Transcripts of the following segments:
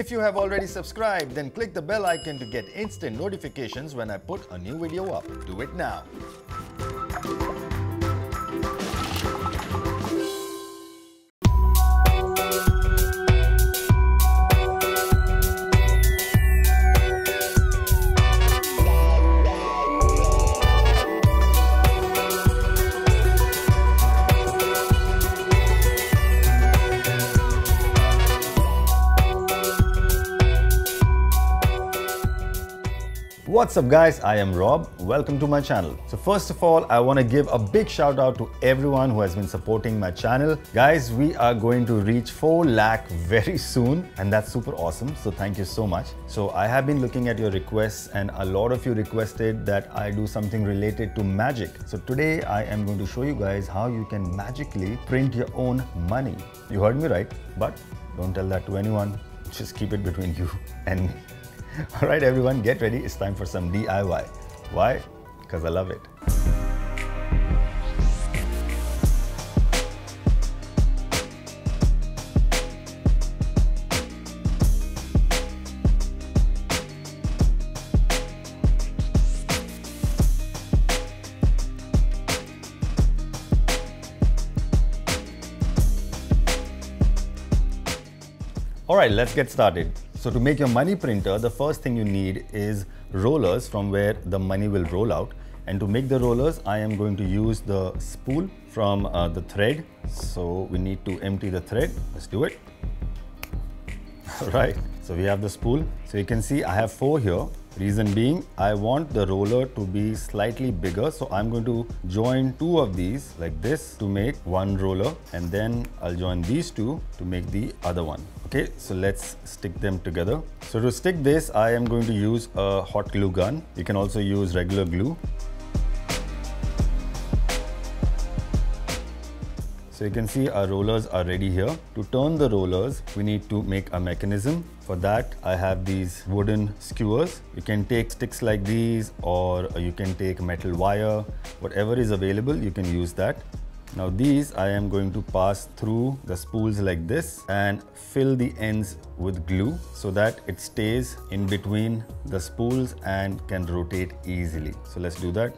If you have already subscribed, then click the bell icon to get instant notifications when I put a new video up. Do it now. What's up guys, I am Rob. Welcome to my channel. So first of all, I want to give a big shout out to everyone who has been supporting my channel. Guys, we are going to reach 4 lakh very soon and that's super awesome. So thank you so much. So I have been looking at your requests and a lot of you requested that I do something related to magic. So today I am going to show you guys how you can magically print your own money. You heard me right, but don't tell that to anyone. Just keep it between you and me. Alright everyone, get ready, it's time for some DIY. Why? Because I love it. Alright, let's get started. So to make your money printer, the first thing you need is rollers from where the money will roll out. And to make the rollers, I am going to use the spool from the thread. So we need to empty the thread. Let's do it. All right, so we have the spool. So you can see I have 4 here. Reason being, I want the roller to be slightly bigger. So I'm going to join 2 of these like this to make one roller. And then I'll join these 2 to make the other one. Okay, so let's stick them together. So to stick this, I am going to use a hot glue gun. You can also use regular glue. So you can see our rollers are ready here. To turn the rollers, we need to make a mechanism. For that, I have these wooden skewers. You can take sticks like these or you can take metal wire. Whatever is available, you can use that. Now these I am going to pass through the spools like this and fill the ends with glue so that it stays in between the spools and can rotate easily. So let's do that.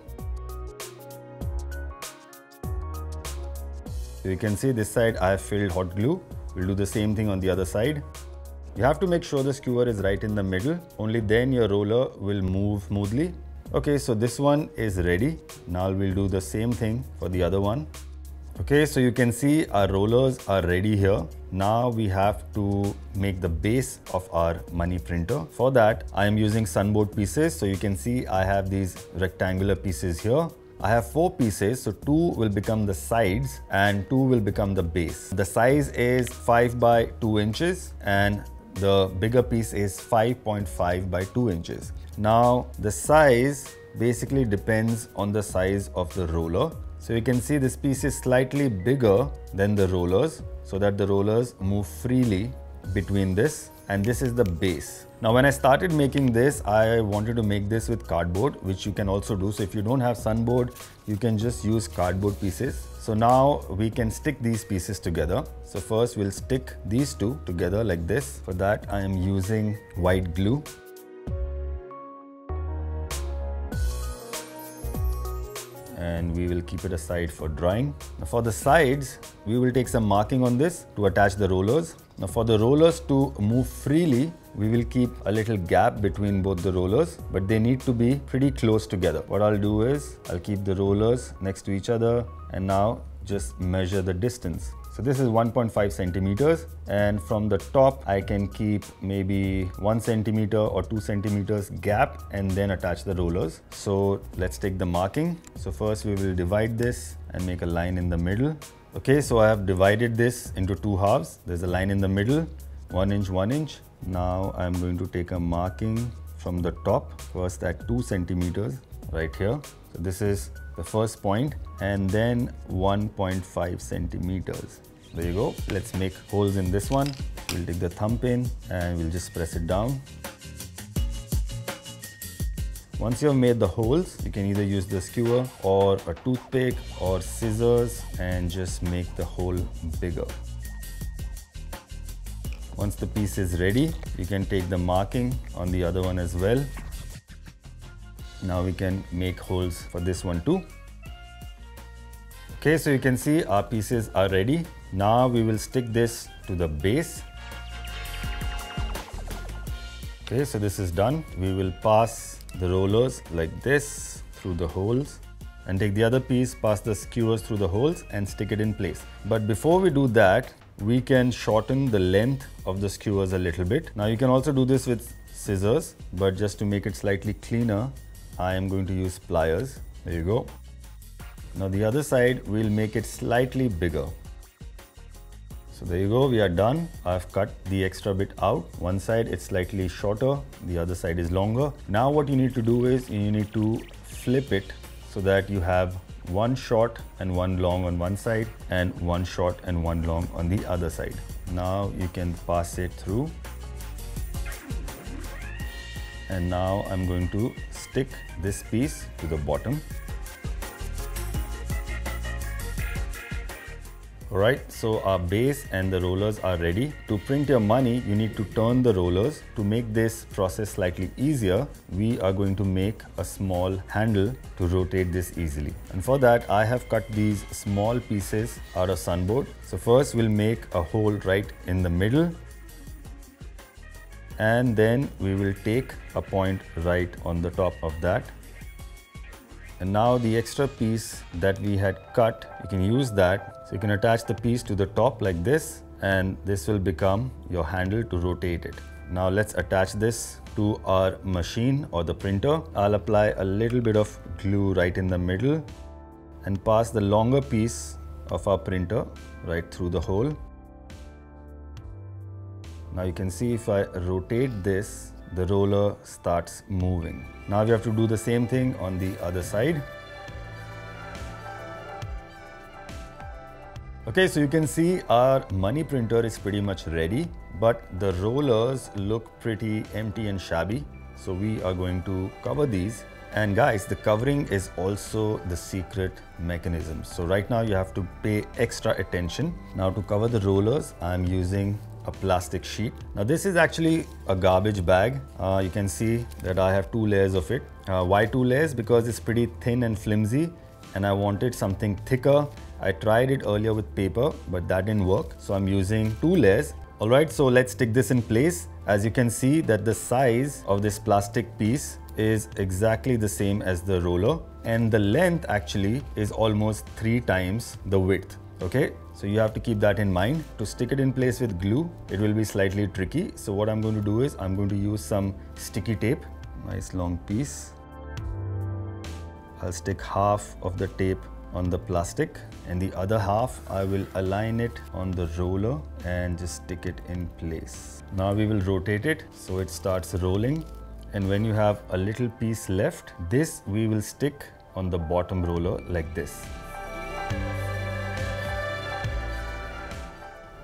So you can see this side I have filled hot glue. We'll do the same thing on the other side. You have to make sure the skewer is right in the middle. Only then your roller will move smoothly. Okay, so this one is ready. Now we'll do the same thing for the other one. Okay, so you can see our rollers are ready here. Now we have to make the base of our money printer. For that, I am using sunboard pieces. So you can see I have these rectangular pieces here. I have 4 pieces, so 2 will become the sides and 2 will become the base. The size is 5 by 2 inches and the bigger piece is 5.5 by 2 inches. Now the size basically depends on the size of the roller. So you can see this piece is slightly bigger than the rollers so that the rollers move freely between this, and this is the base. Now when I started making this, I wanted to make this with cardboard, which you can also do. So if you don't have sunboard, you can just use cardboard pieces. So now we can stick these pieces together. So first we'll stick these 2 together like this. For that I am using white glue. And we will keep it aside for drying. Now for the sides, we will take some marking on this to attach the rollers. Now for the rollers to move freely, we will keep a little gap between both the rollers, but they need to be pretty close together. What I'll do is, I'll keep the rollers next to each other and now just measure the distance. So this is 1.5 centimeters and from the top I can keep maybe 1 centimeter or 2 centimeters gap and then attach the rollers. So let's take the marking. So first we will divide this and make a line in the middle. Okay, so I have divided this into 2 halves. There's a line in the middle, 1 inch, 1 inch. Now I'm going to take a marking from the top, first at 2 centimeters right here. So this is the first point and then 1.5 centimeters. There you go. Let's make holes in this one. We'll take the thumb pin and we'll just press it down. Once you have made the holes, you can either use the skewer or a toothpick or scissors and just make the hole bigger. Once the piece is ready, you can take the marking on the other one as well. Now we can make holes for this one too. Okay, so you can see our pieces are ready. Now we will stick this to the base. Okay, so this is done. We will pass the rollers like this through the holes and take the other piece, pass the skewers through the holes and stick it in place. But before we do that, we can shorten the length of the skewers a little bit. Now you can also do this with scissors, but just to make it slightly cleaner, I am going to use pliers. There you go. Now the other side, we'll make it slightly bigger. So there you go, we are done. I've cut the extra bit out. One side is slightly shorter, the other side is longer. Now what you need to do is you need to flip it so that you have one short and one long on one side and one short and one long on the other side. Now you can pass it through. And now I'm going to stick this piece to the bottom. Alright, so our base and the rollers are ready. To print your money, you need to turn the rollers. To make this process slightly easier, we are going to make a small handle to rotate this easily. And for that, I have cut these small pieces out of sunboard. So first, we'll make a hole right in the middle. And then we will take a point right on the top of that. And now the extra piece that we had cut, you can use that. So you can attach the piece to the top like this, and this will become your handle to rotate it. Now let's attach this to our machine or the printer. I'll apply a little bit of glue right in the middle and pass the longer piece of our printer right through the hole. Now you can see if I rotate this, the roller starts moving. Now we have to do the same thing on the other side. Okay, so you can see our money printer is pretty much ready, but the rollers look pretty empty and shabby. So we are going to cover these. And guys, the covering is also the secret mechanism. So right now you have to pay extra attention. Now to cover the rollers, I'm using a plastic sheet. Now this is actually a garbage bag. You can see that I have two layers of it. Why two layers? Because it's pretty thin and flimsy and I wanted something thicker. I tried it earlier with paper, but that didn't work. So I'm using two layers. All right, so let's stick this in place. As you can see that the size of this plastic piece is exactly the same as the roller. And the length actually is almost 3 times the width. Okay, so you have to keep that in mind. To stick it in place with glue, it will be slightly tricky. So what I'm going to do is I'm going to use some sticky tape, nice long piece. I'll stick half of the tape on the plastic and the other half I will align it on the roller and just stick it in place. Now we will rotate it so it starts rolling, and when you have a little piece left, this we will stick on the bottom roller like this.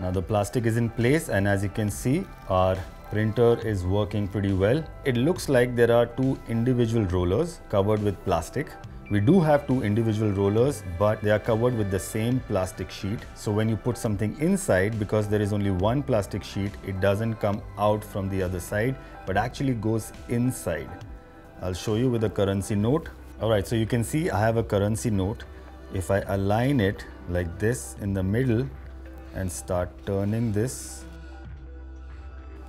Now the plastic is in place, and as you can see, our printer is working pretty well. It looks like there are 2 individual rollers covered with plastic. We do have 2 individual rollers, but they are covered with the same plastic sheet. So when you put something inside, because there is only one plastic sheet, it doesn't come out from the other side, but actually goes inside. I'll show you with a currency note. All right, so you can see I have a currency note. If I align it like this in the middle, and start turning this,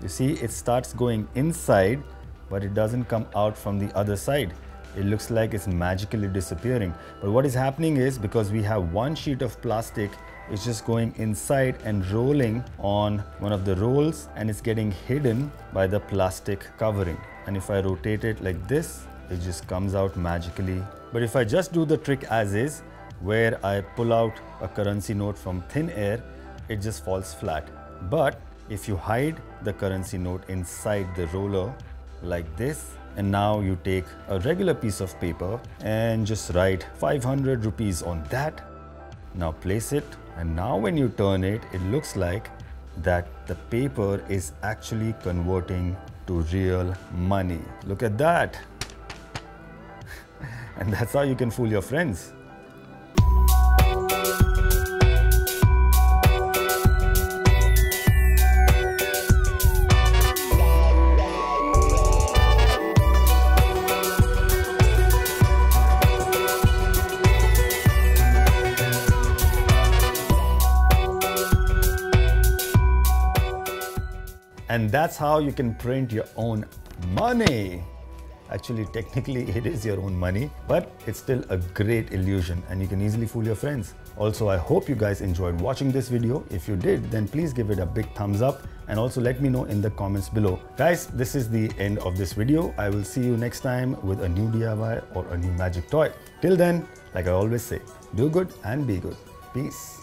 you see it starts going inside, but it doesn't come out from the other side. It looks like it's magically disappearing, but what is happening is, because we have one sheet of plastic, it's just going inside and rolling on one of the rolls, and it's getting hidden by the plastic covering. And if I rotate it like this, it just comes out magically. But if I just do the trick as is, where I pull out a currency note from thin air, it just falls flat. But if you hide the currency note inside the roller like this, and now you take a regular piece of paper and just write 500 rupees on that, now place it, and now when you turn it, it looks like that the paper is actually converting to real money. Look at that. And that's how you can fool your friends. And that's how you can print your own money. Actually, technically it is your own money, but it's still a great illusion and you can easily fool your friends. Also, I hope you guys enjoyed watching this video. If you did, then please give it a big thumbs up and also let me know in the comments below. Guys, this is the end of this video. I will see you next time with a new DIY or a new magic toy. Till then, like I always say, do good and be good. Peace.